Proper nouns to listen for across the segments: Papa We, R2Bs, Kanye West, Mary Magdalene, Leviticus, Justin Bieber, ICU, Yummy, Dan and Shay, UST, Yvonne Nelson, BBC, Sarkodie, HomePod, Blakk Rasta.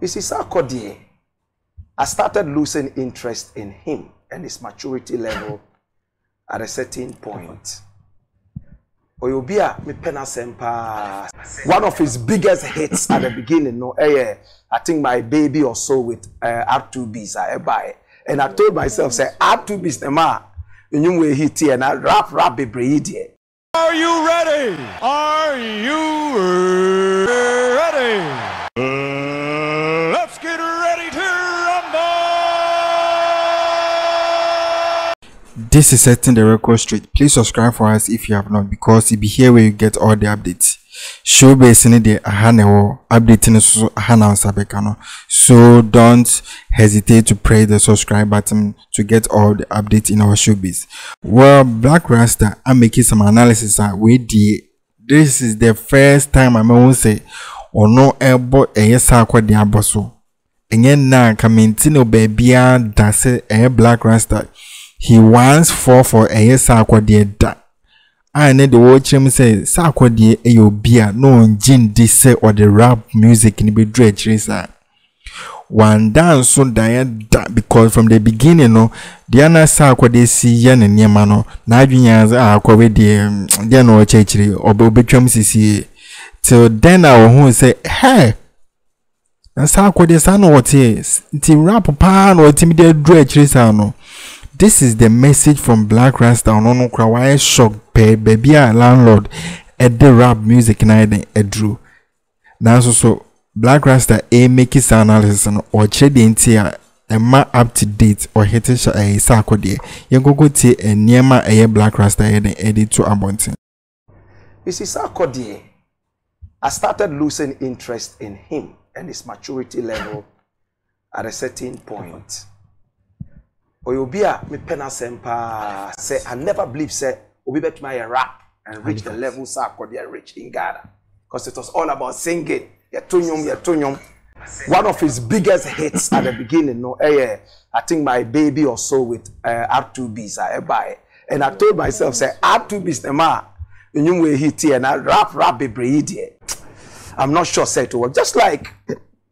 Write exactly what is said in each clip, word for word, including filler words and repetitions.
You see, Sarkodie, I started losing interest in him and his maturity level at a certain point. One of his biggest hits at the beginning, no, I think My Baby or so with uh, R two Bs, I buy. And I told myself, say, R two Bs, nema, you will hit here, and I rap, rap, be breedy. Are you ready? Are you ready? Uh, let's get ready to rumble! This is Setting the Record Straight. Please subscribe for us if you have not, because you'll be here where you get all the updates. Show basically the ahanewo updating so ahana sabekano. So don't hesitate to press the subscribe button to get all the updates in our showbiz. Well, Blakk Rasta, I'm making some analysis with the. This is the first time I may say, or no elbow a yesako de aboso. And yen na kamentino babya that's a Blakk Rasta. He once fought for a yesako de da. And then the whole chim says, Sarkodie, ayo beer, no gin, this or the rap music in the dredge racer. One dance so diet that because from the beginning, no, Diana Sarkodie see yan and yamano, Nigerians are covered the Diana Churchley or Bobetrum C C A. Till then, our home say, hey, that's Sarkodie, son, what is the rap pan or timid dredge racer? No. This is the message from Blakk Rasta on no Krawai shock pe baby landlord at the rap music night and drew. Now so so Blakk Rasta a make his analysis or check the entire and ma up to date or hit it a Sarkodie. You go go to a near my a Blakk Rasta and edit to abundant. You see, Sarkodie, I started losing interest in him and his maturity level at a certain point. Oyobia, me pena sempa say I never believe say Obi bet my rap and reach the level Sarkodie reached in Ghana, because it was all about singing. Yatunyum, yatunyum. One of his biggest hits at the beginning, no, I think My Baby or so with uh, R two Bs, I buy. And I told myself, say R two Bs, nema, you will hit here and I rap, rap, be breedy. I'm not sure say to work. Just like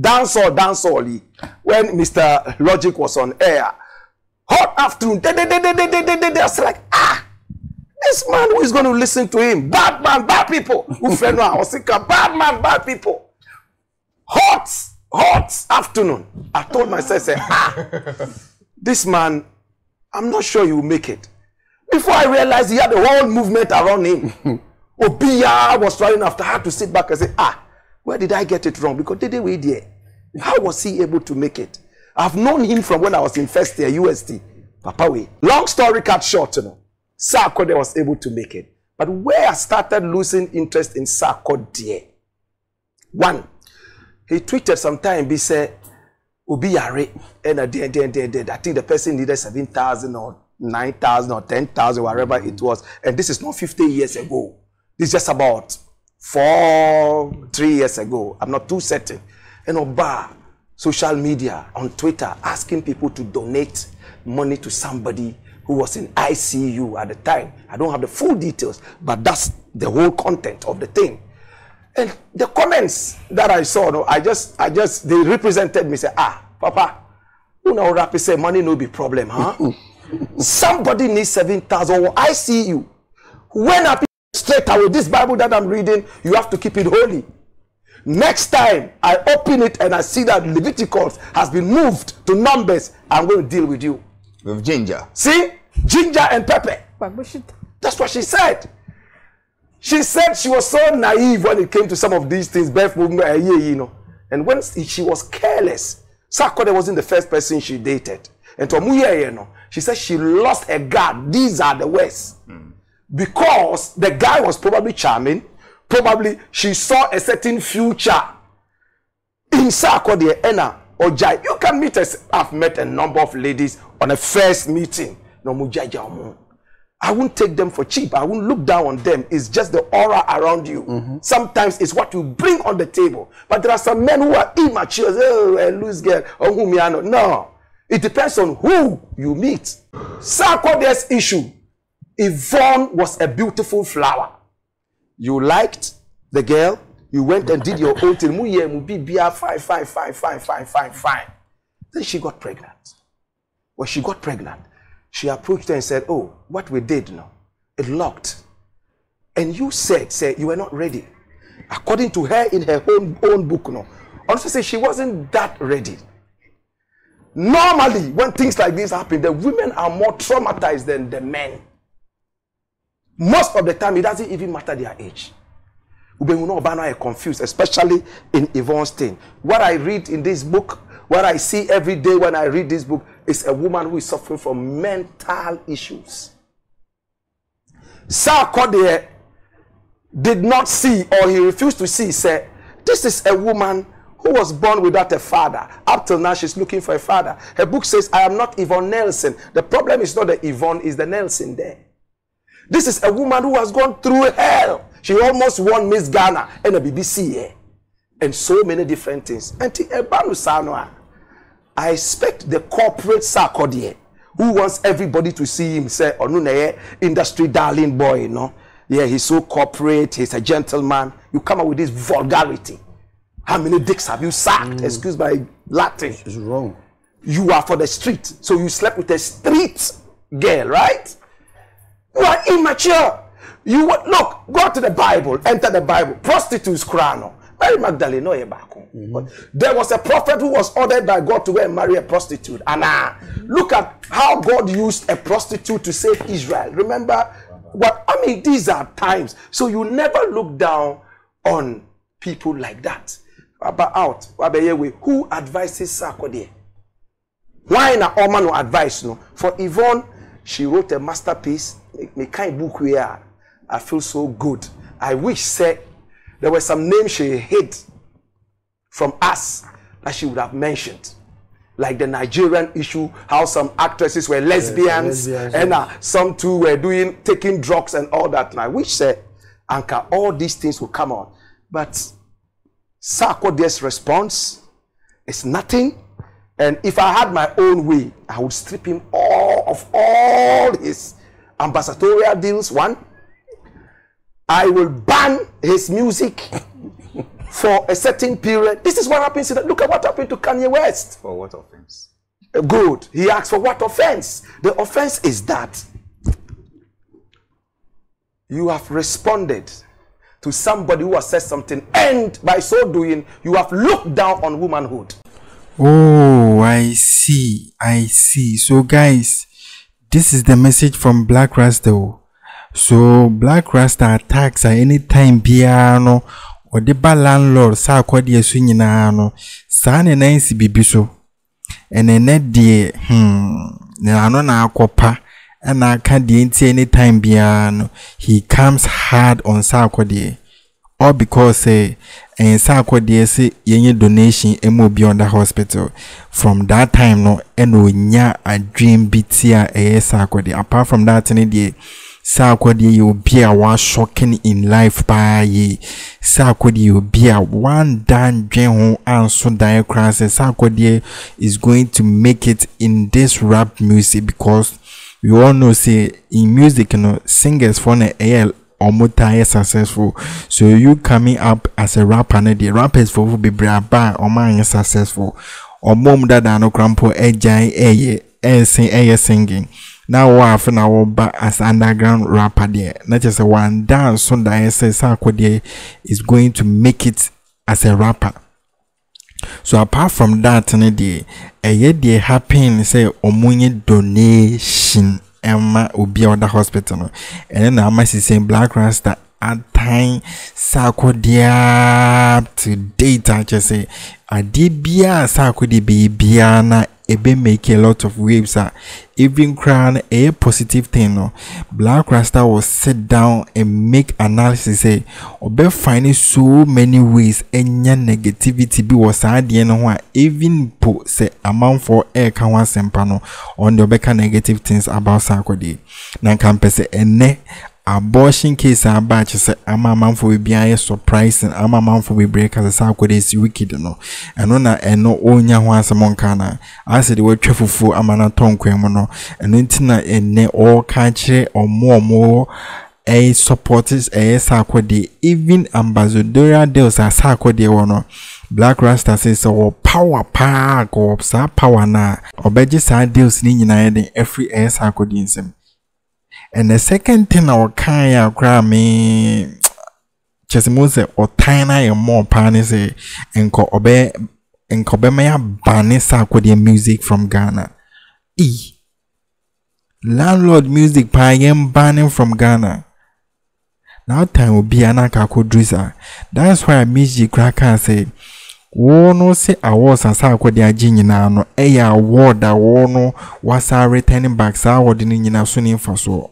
dance or dance only when Mister Logic was on air. Hot afternoon, de, de, de, de, de, de, de, de. I was like, ah, this man who is going to listen to him, bad man, bad people. I was thinking, bad man, bad people. Hot, hot afternoon. I told myself, say, ah, this man, I'm not sure he will make it. Before I realized he had a whole movement around him, Obia was running after. I had to sit back and say, ah, where did I get it wrong? Because did they wait there? How was he able to make it? I've known him from when I was in first year U S T, Papa We. Long story cut short, you know, Sarkodie was able to make it. But where I started losing interest in Sarkodie, one, he tweeted sometime, he said, Obi Yare, and I think the person needed seven thousand or nine thousand or ten thousand, whatever it was. And this is not fifty years ago. This is just about four, three years ago. I'm not too certain. And Oba, social media, on Twitter, asking people to donate money to somebody who was in I C U at the time. I don't have the full details, but that's the whole content of the thing. And the comments that I saw, no, I just, I just, they represented me, say, ah, Papa, you know, rap say money no be problem, huh? Somebody needs seven thousand or I C U. When I straight away, this Bible that I'm reading, you have to keep it holy. Next time I open it and I see that Leviticus has been moved to Numbers, I'm going to deal with you. With ginger. See? Ginger and pepper. That's what she said. She said she was so naive when it came to some of these things, birth movement, you know. And when she was careless, Sarkodie wasn't the first person she dated. And Tomuye, you know, she said she lost her guard. These are the worst. Mm. Because the guy was probably charming. Probably she saw a certain future in Sarkodie, Ena, Ojai. You can meet us. I've met a number of ladies on a first meeting. I won't take them for cheap. I won't look down on them. It's just the aura around you. Mm-hmm. Sometimes it's what you bring on the table. But there are some men who are immature. Oh, a loose girl. Oh, whom you know. No. It depends on who you meet. Sarkodie's issue. Yvonne was a beautiful flower. You liked the girl, You went and did your own thing. five, five, five, five, five, five, five. Then she got pregnant. When she got pregnant, she approached her and said, oh, what we did now, it locked. And you said, said you were not ready. According to her in her own, own book now. Also say she wasn't that ready. Normally, when things like this happen, the women are more traumatized than the men. Most of the time, it doesn't even matter their age. Ubengunu Obano are confused, especially in Yvonne's thing. What I read in this book, what I see every day when I read this book, is a woman who is suffering from mental issues. Sarkodie did not see, or he refused to see, said, this is a woman who was born without a father. Up till now, she's looking for a father. Her book says, I am not Yvonne Nelson. The problem is not the Yvonne, it's the Nelson there. This is a woman who has gone through hell. She almost won Miss Ghana and the B B C here. And so many different things. I expect the corporate Sarkodie, who wants everybody to see him, say, Onuneye, industry darling boy, you know. Yeah, he's so corporate, he's a gentleman. You come up with this vulgarity. How many dicks have you sacked? Mm. Excuse my Latin. It's wrong. You are for the street. So you slept with a street girl, right? You are immature. You would, look, go to the Bible, enter the Bible. Prostitutes, crano. Mary Magdalene, no, mm-hmm. There was a prophet who was ordered by God to go and marry a prostitute. And uh, look at how God used a prostitute to save Israel. Remember what, I mean, these are times. So you never look down on people like that. About who advises Sarkodie? Why na Oman no advice no? For Yvonne, she wrote a masterpiece. Me kind book we are. I feel so good. I wish said there were some names she hid from us that she would have mentioned, like the Nigerian issue, how some actresses were lesbians, yeah, lesbians and uh, yeah. some too were doing taking drugs and all that. And I wish said, Anka, all these things will come on, but. Sarkodie's response is nothing, and if I had my own way, I would strip him all of all his ambassadorial deals. One, I will ban his music for a certain period. This is what happens. To the, look at what happened to Kanye West. For what offense? Good. He asked for what offense? The offense is that you have responded to somebody who has said something, and by so doing, you have looked down on womanhood. Oh, I see, I see. So guys, this is the message from Blakk Rasta. So Blakk Rasta attacks at any time piano or the bad landlord Sarkodie swingano sana nancy bibiso and then de hmm na akopa. And I can't see any time beyond he comes hard on Sarkodie, or because eh, and Sarkodie say any donation emo beyond the hospital. From that time no, and we nya a dream bitia eh Sarkodie. Apart from that, any day Sarkodie you be a one shocking in life by ye. Sarkodie you be a one dan dream and so diacrans. Sarkodie is going to make it in this rap music because. We all know, say in music, you know, singers from the A L or multi successful. So you coming up as a rapper, the rappers for be braba or man successful or mom that no crampo a giant a sing singing. Now what I now back as underground rapper there, not just one dance. So that Sarkodie is going to make it as a rapper. So apart from that, any day, a yet they happen say omunye donation Emma will be on the hospital. And then I must say Blakk Rasta at time Sarkodie to date I just say a debia Sarkodie be biana ebe make a lot of waves uh, even crown a positive thing no. Blakk Rasta will sit down and make analysis say obe finding so many ways enya negativity be was adie no even po say amount for air can one sempa no on the obeka negative things about Sarkodie na kan pese ene abortion case are bad. She said, I'm a man for be surprising. I'm a man for we break as a Sarkodie is wicked. No, and on that, and no onya once among Kana. I said, we're cheerful for a man at Tonquemono, and internet and all country or more more a supporters a Sarkodie, even ambassador deals a Sarkodie wono. Blakk Rasta says so power pack or sa power na obejisa deals ni nyina every a Sarkodie nsem. And the second thing our Kanye Grammy Chesimose or Tina and more panis and ko obe and Kobemaya bane Sarkodie music from Ghana. E landlord music payam banning from Ghana. Now time will be anaka kodrisa. That's why Miss G Cracker said, "Wo no say awards and Sarkodie ajinyina no eya award that wo no was returning back sa award ni nyina so ni faso."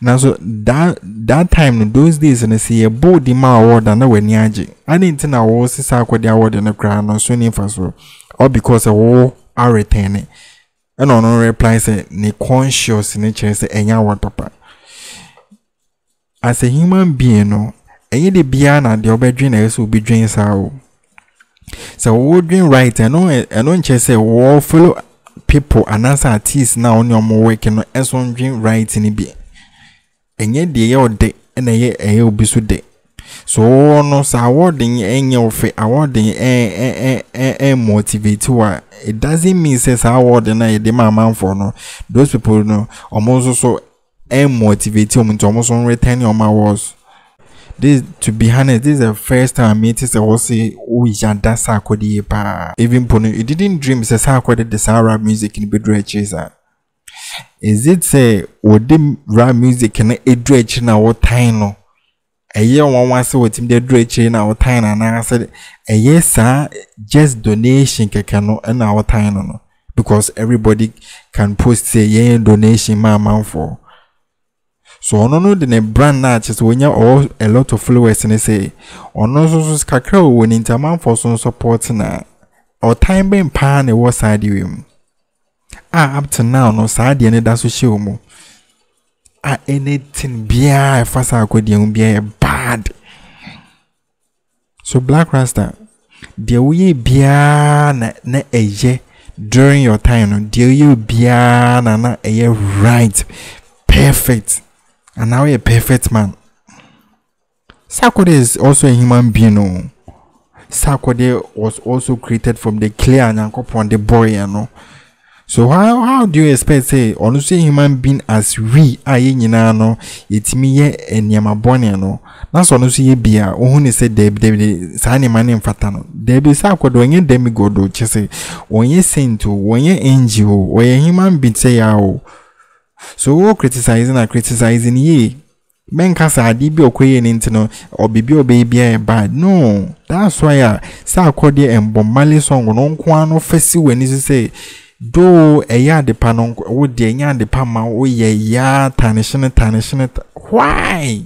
Now so that that time those days and say a bold ma award and we ni agi. I didn't think I was Sarkodie award and a crown or so ni faso. All because a war are returning. And on no reply say ni conscious ni chere say enya word papa. As a human being no, any the biana the obedrin is will be drain sao. So we dream right and no and on chere say we follow people and as artists now on your more work and as one dream right in be. And yet the old day and a year a be so day. So no sa awarding any of awarding eh eh eh motivate wa. It doesn't mean says award and I demand for no. Those people no almost so eh motivate um to almost on return your awards. This to be honest, this is the first time it is a say oh yeah that Sarkodie pa. Even Pono you didn't dream says Sarkodie the Sarah music in Bedroom Chaser. Is it say or the rap music and a dredge now what time no? A year one was with him, the dredge in our time, and I said, a yes, sir, just donation can and our time, because everybody can post a yeah donation, my amount for. So, no, no, then a brand notches when you're all a lot of followers and they say, or no, so, so, Kakro, when in time for some support now, or time being pan, it was side you. Ah, up to now, no, side, and that's what she will. Anything beer fast I could be bad. So Blakk Rasta, there will be na na aye during your time. There will be na na aye right, perfect, and now a perfect man. Sarkodie is also a human being. Sarkodie was also created from the clay and uncle from the boy, you know. So how how do you expect say honestly human being as we are nyina no etimi ye enyama bone no na so no so ye bia ohun say deb deb sa ni mane mfata no deb say akodo onye demi godo chese onye saint onye angel onye human being say ya o so wo criticizing and criticizing ye men kasa adi bi okoye ni ntino obibi obebi e bad no that's why Sarkodie embombale song no nko ano fesi weni say do a ya de panong o de nya de pama o ye ya tanishin tanishin why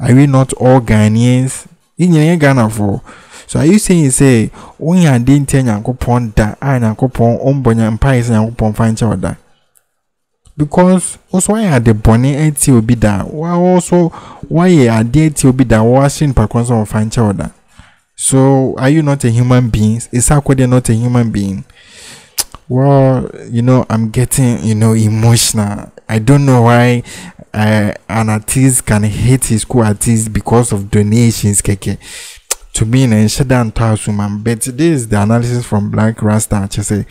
are we not all Ghanaians in ye Ghana for so are you saying say o nya de ntia yakopon da a yakopon ombonya mpai se yakopon fanche oda because also why are the bonnie enti obi da why also why are the enti obi da washing pakonso fanche oda so are you not a human being is Sarkodie not a human being? Well, you know, I'm getting, you know, emotional. I don't know why uh, an artist can hate his co-artist because of donations. Keke. To me, and Shadan Tassuman, but this is the analysis from Blakk Rasta. She said,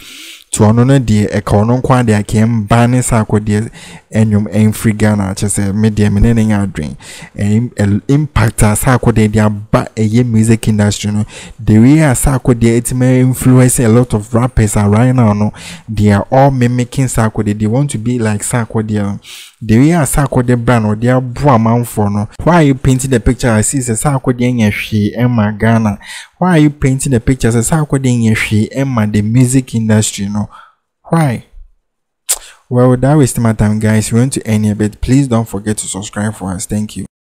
to honor the economic quantity, I came banning Sarkodie and you ain't free Ghana. She said, media meaning our dream and impact as Sarkodie, they are back a music industry. No, the way Sarkodie, it may influence a lot of rappers are right now. No, they are all mimicking Sarkodie, they want to be like Sarkodie. The way Sarkodie brand or they are poor man for no. Why are you painting the picture? I see the Sarkodie and she and my Ghana. Why are you painting the pictures as Sarkodie Yeshi Emma the music industry? You know why? Well, that wasted my time, guys. We want to end here, but please don't forget to subscribe for us. Thank you.